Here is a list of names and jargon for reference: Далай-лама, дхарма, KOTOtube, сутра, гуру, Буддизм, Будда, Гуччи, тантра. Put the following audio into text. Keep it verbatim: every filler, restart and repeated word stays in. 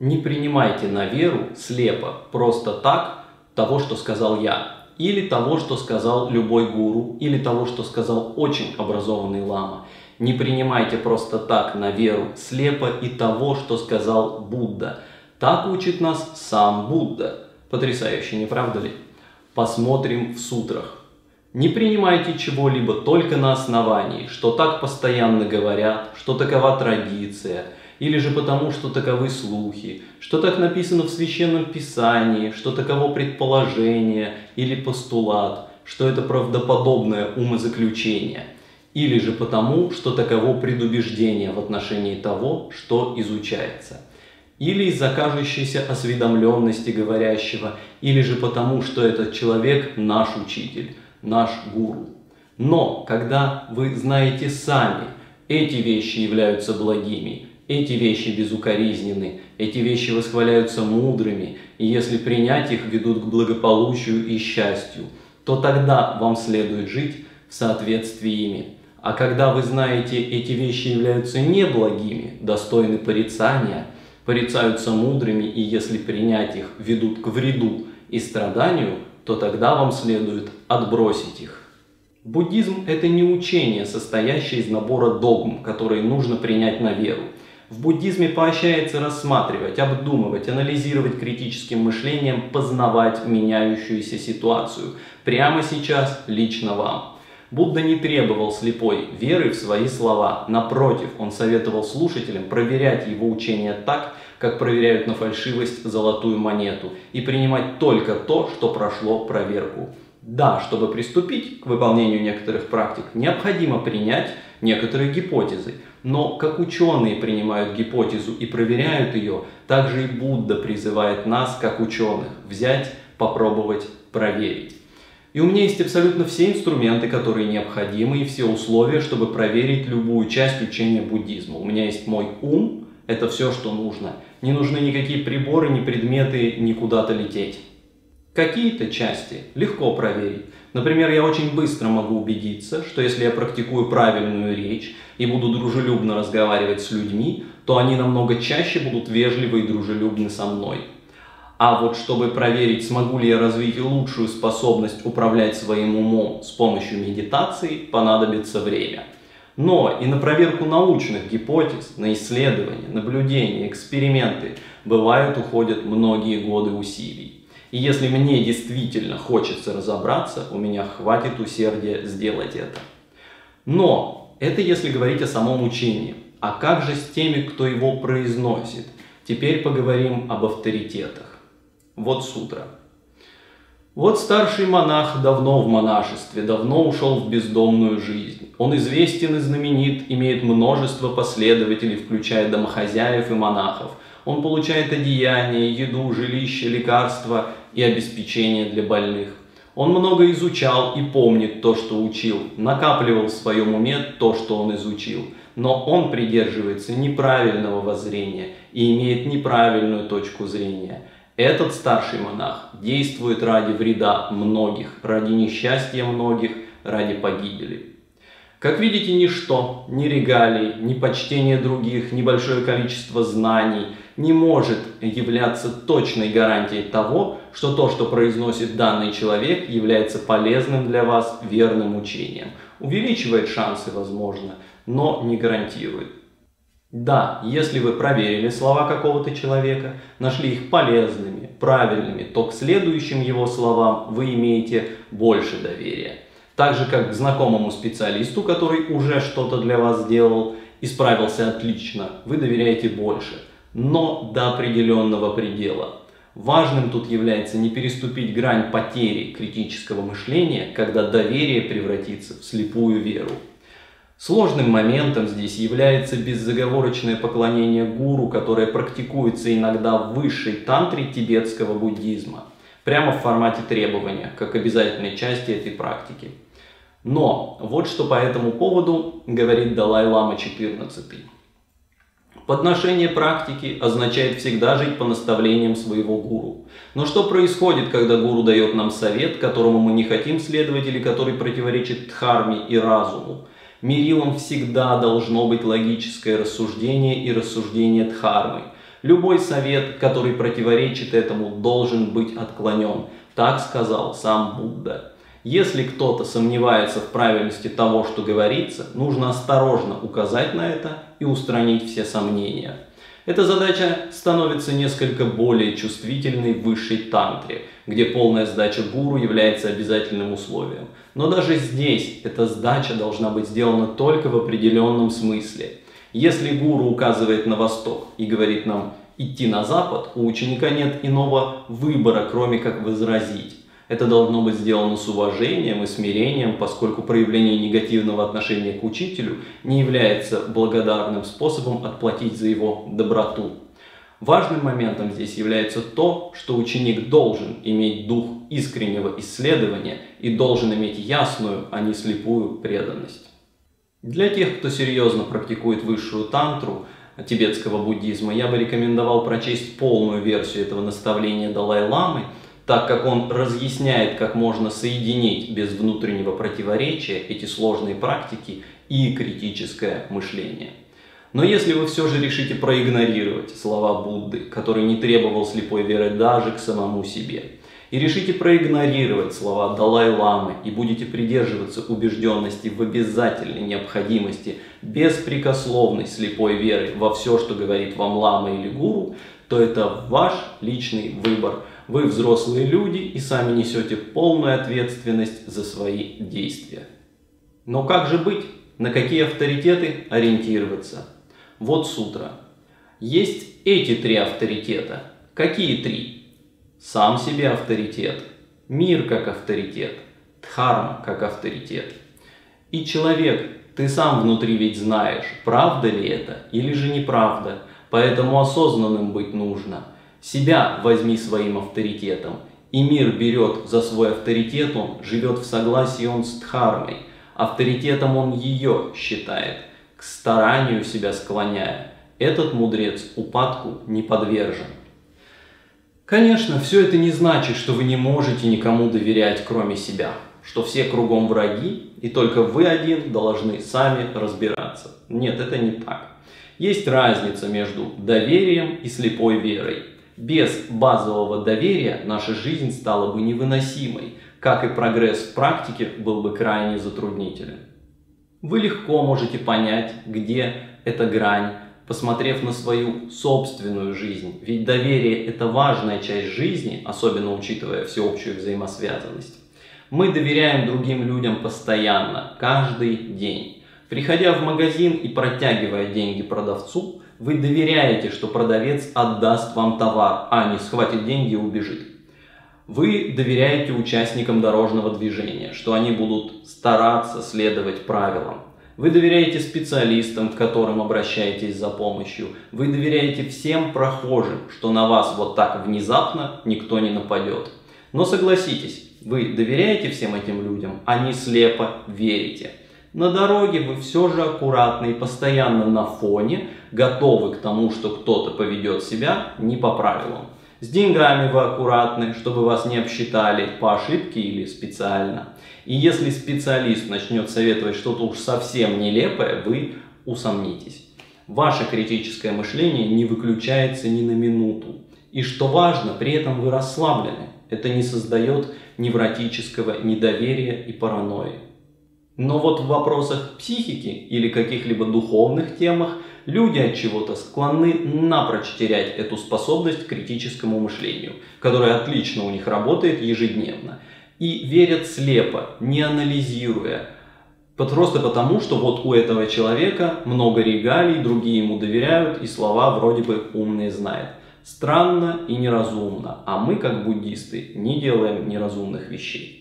Не принимайте на веру слепо, просто так, того, что сказал я, или того, что сказал любой гуру, или того, что сказал очень образованный лама. Не принимайте просто так на веру слепо и того, что сказал Будда. Так учит нас сам Будда. Потрясающе, не правда ли? Посмотрим в сутрах. Не принимайте чего-либо только на основании, что так постоянно говорят, что такова традиция, или же потому, что таковы слухи, что так написано в Священном Писании, что таково предположение или постулат, что это правдоподобное умозаключение, или же потому, что таково предубеждение в отношении того, что изучается, или из-за кажущейся осведомленности говорящего, или же потому, что этот человек наш учитель, наш гуру. Но когда вы знаете сами, эти вещи являются благими, эти вещи безукоризненны, эти вещи восхваляются мудрыми, и если принять их, ведут к благополучию и счастью, то тогда вам следует жить в соответствии ими. А когда вы знаете, эти вещи являются неблагими, достойны порицания, порицаются мудрыми, и если принять их, ведут к вреду и страданию, то тогда вам следует отбросить их. Буддизм – это не учение, состоящее из набора догм, которые нужно принять на веру. В буддизме поощряется рассматривать, обдумывать, анализировать критическим мышлением, познавать меняющуюся ситуацию. Прямо сейчас лично вам. Будда не требовал слепой веры в свои слова. Напротив, он советовал слушателям проверять его учение так, как проверяют на фальшивость золотую монету, и принимать только то, что прошло проверку. Да, чтобы приступить к выполнению некоторых практик, необходимо принять некоторые гипотезы. Но как ученые принимают гипотезу и проверяют ее, так же и Будда призывает нас, как ученых, взять, попробовать, проверить. И у меня есть абсолютно все инструменты, которые необходимы, и все условия, чтобы проверить любую часть учения буддизма. У меня есть мой ум, это все, что нужно. Не нужны никакие приборы, ни предметы, ни куда-то лететь. Какие-то части легко проверить. Например, я очень быстро могу убедиться, что если я практикую правильную речь и буду дружелюбно разговаривать с людьми, то они намного чаще будут вежливы и дружелюбны со мной. А вот чтобы проверить, смогу ли я развить лучшую способность управлять своим умом с помощью медитации, понадобится время. Но и на проверку научных гипотез, на исследования, наблюдения, эксперименты бывают, уходят многие годы усилий. И если мне действительно хочется разобраться, у меня хватит усердия сделать это. Но это если говорить о самом учении. А как же с теми, кто его произносит? Теперь поговорим об авторитетах. Вот сутра. Вот старший монах давно в монашестве, давно ушел в бездомную жизнь. Он известен и знаменит, имеет множество последователей, включая домохозяев и монахов. Он получает одеяние, еду, жилище, лекарства и обеспечение для больных. Он много изучал и помнит то, что учил, накапливал в своем уме то, что он изучил. Но он придерживается неправильного воззрения и имеет неправильную точку зрения. Этот старший монах действует ради вреда многих, ради несчастья многих, ради погибели. Как видите, ничто, ни регалии, ни почтение других, ни большое количество знаний не может являться точной гарантией того, что то, что произносит данный человек, является полезным для вас верным учением. Увеличивает шансы, возможно, но не гарантирует. Да, если вы проверили слова какого-то человека, нашли их полезными, правильными, то к следующим его словам вы имеете больше доверия. Так же, как к знакомому специалисту, который уже что-то для вас сделал и справился отлично, вы доверяете больше, но до определенного предела. Важным тут является не переступить грань потери критического мышления, когда доверие превратится в слепую веру. Сложным моментом здесь является беззаговорочное поклонение гуру, которое практикуется иногда в высшей тантре тибетского буддизма, прямо в формате требования, как обязательной части этой практики. Но вот что по этому поводу говорит Далай-лама четырнадцатый. Подношение практики означает всегда жить по наставлениям своего гуру. Но что происходит, когда гуру дает нам совет, которому мы не хотим следовать или который противоречит дхарме и разуму? Мерилом всегда должно быть логическое рассуждение и рассуждение дхармы. Любой совет, который противоречит этому, должен быть отклонен. Так сказал сам Будда. Если кто-то сомневается в правильности того, что говорится, нужно осторожно указать на это и устранить все сомнения. Эта задача становится несколько более чувствительной в высшей тантре, где полная сдача гуру является обязательным условием. Но даже здесь эта сдача должна быть сделана только в определенном смысле. Если гуру указывает на восток и говорит нам идти на запад, у ученика нет иного выбора, кроме как возразить. Это должно быть сделано с уважением и смирением, поскольку проявление негативного отношения к учителю не является благодарным способом отплатить за его доброту. Важным моментом здесь является то, что ученик должен иметь дух искреннего исследования и должен иметь ясную, а не слепую преданность. Для тех, кто серьезно практикует высшую тантру тибетского буддизма, я бы рекомендовал прочесть полную версию этого наставления Далай-ламы, так как он разъясняет, как можно соединить без внутреннего противоречия эти сложные практики и критическое мышление. Но если вы все же решите проигнорировать слова Будды, который не требовал слепой веры даже к самому себе, и решите проигнорировать слова Далай-ламы и будете придерживаться убежденности в обязательной необходимости беспрекословной слепой веры во все, что говорит вам лама или гуру, то это ваш личный выбор. Вы взрослые люди и сами несете полную ответственность за свои действия. Но как же быть? На какие авторитеты ориентироваться? Вот сутра. Есть эти три авторитета. Какие три? Сам себе авторитет, мир как авторитет, дхарма как авторитет. И человек, ты сам внутри ведь знаешь, правда ли это или же неправда, поэтому осознанным быть нужно. Себя возьми своим авторитетом, и мир берет за свой авторитет, он живет в согласии он с дхармой, авторитетом он ее считает, к старанию себя склоняя. Этот мудрец упадку не подвержен. Конечно, все это не значит, что вы не можете никому доверять, кроме себя, что все кругом враги, и только вы один должны сами разбираться. Нет, это не так. Есть разница между доверием и слепой верой. Без базового доверия наша жизнь стала бы невыносимой, как и прогресс в практике был бы крайне затруднителен. Вы легко можете понять, где эта грань, посмотрев на свою собственную жизнь. Ведь доверие – это важная часть жизни, особенно учитывая всеобщую взаимосвязанность. Мы доверяем другим людям постоянно, каждый день. Приходя в магазин и протягивая деньги продавцу, вы доверяете, что продавец отдаст вам товар, а не схватит деньги и убежит. Вы доверяете участникам дорожного движения, что они будут стараться следовать правилам. Вы доверяете специалистам, к которым обращаетесь за помощью. Вы доверяете всем прохожим, что на вас вот так внезапно никто не нападет. Но согласитесь, вы доверяете всем этим людям, а не слепо верите. На дороге вы все же аккуратны и постоянно на фоне, готовы к тому, что кто-то поведет себя не по правилам. С деньгами вы аккуратны, чтобы вас не обсчитали по ошибке или специально. И если специалист начнет советовать что-то уж совсем нелепое, вы усомнитесь. Ваше критическое мышление не выключается ни на минуту. И что важно, при этом вы расслаблены. Это не создает невротического недоверия и паранойи. Но вот в вопросах психики или каких-либо духовных темах люди от чего-то склонны напрочь терять эту способность к критическому мышлению, которая отлично у них работает ежедневно, и верят слепо, не анализируя, просто потому, что вот у этого человека много регалий, другие ему доверяют и слова вроде бы умные знает. Странно и неразумно, а мы как буддисты не делаем неразумных вещей.